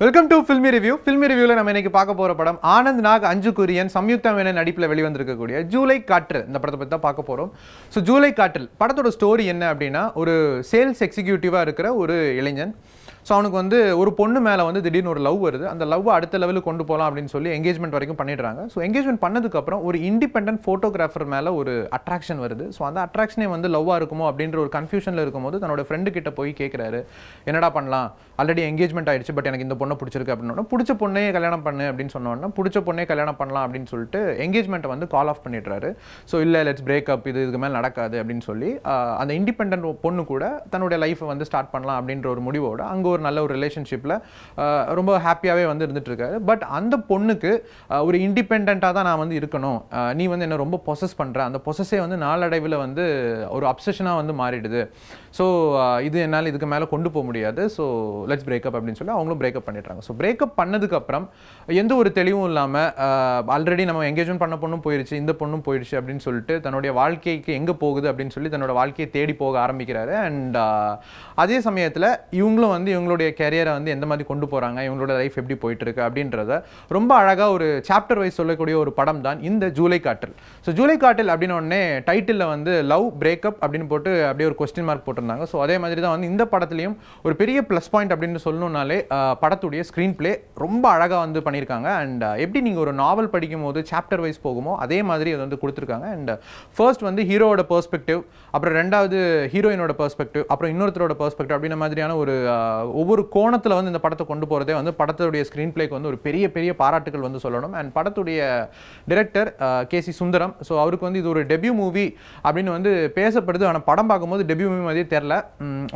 Welcome to Filmy Review. Filmy Review, we are going to talk about Ananth Nag, Anju Kurian, Samyuktha Menon and July Kaatril. We are going to talk about So, July Kaatril. The story is a sales executive, a So, he has a love and the love is level engagement. So, engagement is independent photographer attraction. So, that attraction is love confusion. A friend already engagement but engagement call off. So, let's break up. The independent life start relationship ரொம்ப ஹாப்பியாவே வந்து இருந்துட்டிருக்காரு but அந்த பொண்ணுக்கு ஒரு இன்டிபெண்டன்ட்டா தான் நான் வந்து இருக்கணும் நீ வந்து என்ன ரொம்ப பொசஸ் பண்ற அந்த பொசஸே வந்து நாளடைவுல வந்து ஒரு அப்சஷனா வந்து மாறிடுது சோ இது என்னால இதுக்கு மேல கொண்டு போக முடியாது சோ லெட்ஸ் பிரேக் அப் அப்படினு சொல்லி அவங்களும் பிரேக் அப் பண்ணிட்டாங்க சோ பிரேக் அப் பண்ணதுக்கு அப்புறம் எந்த ஒரு தெளிவும் இல்லாம ஆல்ரெடி நம்ம எங்கேஜ்மென்ட் பண்ண பொண்ணும் போயிருச்சு இந்த பொண்ணும் போயிருச்சு அப்படினு சொல்லிட்டு தன்னோட வாழ்க்கைக்கு எங்க போகுது அப்படினு சொல்லி தன்னோட வாழ்க்கையை தேடி போக ஆரம்பிக்கிறாரு and அதே சமயத்துல இவங்களும் வந்து இவங்களுடைய கேரியரை வந்து எந்த மாதிரி கொண்டு போறாங்க இவங்களோட லைஃப் எப்படி போயிட்டு இருக்கு அப்படின்றத ரொம்ப அழகா ஒரு சாப்டர் வைஸ் சொல்லக்கூடிய ஒரு படம் தான் இந்த ஜூலை காற்றில் சோ ஜூலை காற்றில் அப்படினே டைட்டில்ல வந்து லவ் பிரேக் அப் அப்படினு போட்டு அப்படியே ஒரு क्वेश्चन மார்க் போட்டுறாங்க சோ அதே மாதிரி தான் வந்து இந்த படத்துலயும் ஒரு பெரிய ப்ளஸ் பாயிண்ட் அப்படினு சொல்லணும்னாலே படத்துடைய ஸ்கிரீன் ப்ளே ரொம்ப அழகா வந்து பண்ணிருக்காங்க and எப்படி நீங்க ஒரு நாவல் படிக்கும்போது சாப்டர் வைஸ் போகுமோ அதே மாதிரி அது வந்து கொடுத்திருக்காங்க and first வந்து ஹீரோவோட पर्सபெக்டிவ் அப்புறம் இரண்டாவது ஹீரோயினோட पर्सபெக்டிவ் அப்புறம் இன்னொருத்தரோட पर्सபெக்டிவ் அப்படின மாதிரியான ஒரு ஒவ்வொரு கோணத்துல வந்து இந்த படத்தை கொண்டு போறதே வந்து படத்தோட ஸ்கிரீன் ப்ளேக்கு வந்து ஒரு பெரிய பெரிய பாராட்டுகள் வந்து சொல்லணும் and படத்தோட டைரக்டர் கேசி சுந்தரம் சோ அவருக்கு வந்து இது ஒரு டெபியூ மூவி அப்படினு வந்து பேசப்படுது ஆனா படம் பாக்கும்போது டெபியூ மூவி மாதிரியே தெரியல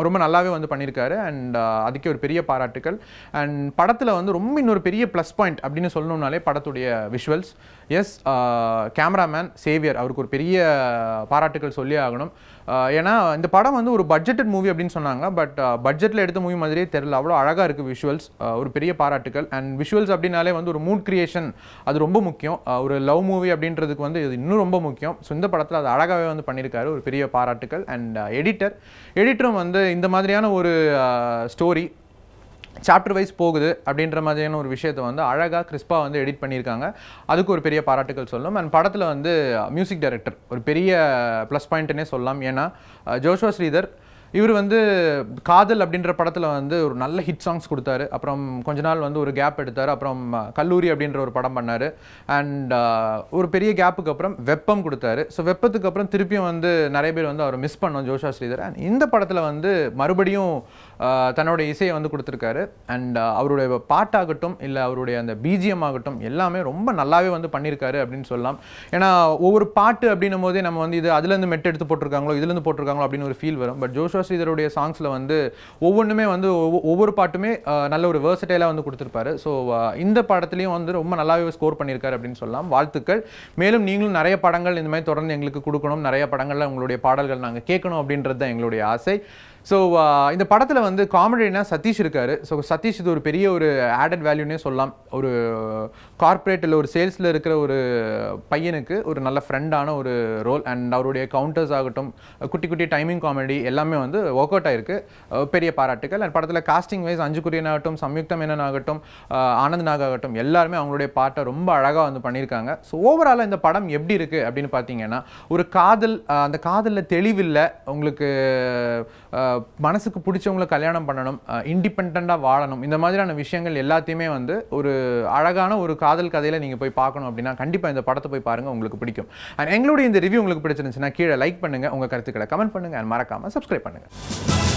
ரொம்ப நல்லாவே வந்து பண்ணிருக்காரு and அதுக்கு ஒரு பெரிய பாராட்டுகள் and படத்துல வந்து ரொம்ப இன்னொரு பெரிய ப்ளஸ் பாயிண்ட் அப்படினு சொல்லணும்னாலே படத்தோட விஷுவல்ஸ் எஸ் கேமராமேன் சேவியர் அவருக்கு ஒரு பெரிய பாராட்டுகள் சொல்லி ஆகணும் ஏனா இந்த படம் வந்து ஒரு பட்ஜெட்டட் மூவி அப்படினு சொன்னாங்க பட் பட்ஜெட்ல எடுத்த மூவி மாதிரியே தெரியல அவ்ளோ அழகா இருக்கு விஷுவல்ஸ் ஒரு பெரிய பாராட்டுகள் and விஷுவல்ஸ் அப்படினாலே வந்து ஒரு மூட் கிரியேஷன் அது ரொம்ப முக்கியம் ஒரு லவ் மூவி அப்படின்றதுக்கு வந்து இது இன்னும் ரொம்ப முக்கியம் சோ இந்த படத்துல அது அழகாவே வந்து பண்ணிருக்காரு ஒரு பெரிய பாராட்டுகள் and எடிட்டரும் வந்து இந்த மாதிரியான ஒரு ஸ்டோரி Chapter wise போகுது அப்படின்ற மாதிரியான ஒரு விஷயத்தை வந்து அழகா கிறிஸ்பா வந்து எடிட் பண்ணிருக்காங்க அதுக்கு ஒரு பெரிய பாராட்டுகள் சொல்லணும் and படத்துல வந்து மியூзик டைரக்டர் ஒரு பெரிய ப்ளஸ் பாயிண்ட்னே சொல்லலாம் ஏனா ஜோஷுவா ஸ்ரீதர் இவர் வந்து காதல் அப்படிங்கற படத்துல வந்து ஒரு நல்ல ஹிட் சாங்ஸ் கொடுத்தாரு அப்புறம் கொஞ்ச நாள் வந்து ஒரு கேப் எடுத்தாரு அப்புறம் கல்லூரி அப்படிங்கற ஒரு படம் பண்ணாரு and ஒரு பெரிய கேப்புக்கு அப்புறம் வெப்பம் கொடுத்தாரு சோ வெப்பத்துக்கு அப்புறம் திருப்பியும் வந்து நிறைய பேர் வந்து அவரை மிஸ் பண்ணோம் ஜோஷா ஸ்ரீதர் and இந்த படத்துல வந்து மறுபடியும் தன்னோட இசையை வந்து கொடுத்திருக்காரு and அவருடைய பாட்டாகட்டும் இல்ல அவருடைய அந்த BGM ஆகட்டும் எல்லாமே ரொம்ப நல்லாவே வந்து பண்ணிருக்காரு அப்படினு சொல்லலாம் ஏனா ஒவ்வொரு பாட்டு அப்படினும்போதே நம்ம வந்து இது அதுல இருந்து மெட் எடுத்து போட்டுருக்காங்களோ இதுல இருந்து போட்டுருக்காங்களோ அப்படின ஒரு ஃபீல் வரும் பட் ஜோஷா ஸ்ரீதரோட சாங்ஸ்ல வந்து ஒவ்வொண்ணுமே வந்து ஒவ்வொரு பாட்டுமே நல்ல ஒரு வெர்சடைலா வந்து கொடுத்திருப்பாரு சோ இந்த படத்துலயும் வந்து ரொம்ப நல்லாவே ஸ்கோர் பண்ணிருக்காரு அப்படினு சொல்லலாம் வாழ்த்துக்கள் மேலும் நீங்களும் நிறைய படங்கள் இந்த மாதிரி தொடர்ந்து உங்களுக்கு கொடுக்கணும் நிறைய படங்கள்ல உங்களுடைய பாடல்கள் நாங்க கேட்கணும் அப்படின்றது தான் எங்களுடைய ஆசை சோ இந்த படத்துல வந்து காமெடினா சதீஷ் இருக்காரு சோ சதீஷ் இது ஒரு பெரிய ஒரு ஆடட் வேல்யூனே சொல்லலாம் ஒரு கார்ப்பரேட்ல ஒரு சேல்ஸ்ல இருக்கிற ஒரு பையனுக்கு ஒரு நல்ல ஃப்ரெண்டான ஒரு ரோல் and அவருடைய கவுண்டர்ஸ் ஆகட்டும் குட்டி குட்டி டைமிங் காமெடி எல்லாமே வந்து வொர்க் அவுட் ஆயிருக்கு பெரிய பாராட்டுகள் and படத்துல காஸ்டிங் வைஸ் அஞ்சு குரியன் ஆகட்டும் சம்யுக்தா மேனன் ஆகட்டும் ஆனந்த் நாக் ஆகட்டும் எல்லாரும் அவங்களுடைய பாட்டை ரொம்ப அழகா வந்து பண்ணிருக்காங்க சோ ஓவராலா இந்த படம் எப்படி இருக்கு அப்படினு பாத்தீங்கன்னா ஒரு காதல் அந்த காதல்ல தெளிவில்ல உங்களுக்கு மனசுக்கு பிடிச்சவங்கள கல்யாணம் பண்ணனும் இன்டிபெண்டன்ட்டா வாழணும் இந்த மாதிரியான விஷயங்கள் எல்லாத்தையுமே வந்து ஒரு அழகான ஒரு காதல் கதையில நீங்க போய் பார்க்கணும் அப்படினா கண்டிப்பா இந்த படத்தை போய் பாருங்க உங்களுக்கு பிடிக்கும் and எங்களுடைய இந்த ரிவ்யூ உங்களுக்கு பிடிச்சிருந்தா கீழ லைக் பண்ணுங்க உங்க கருத்துக்களை கமெண்ட் பண்ணுங்க and மறக்காம Subscribe பண்ணுங்க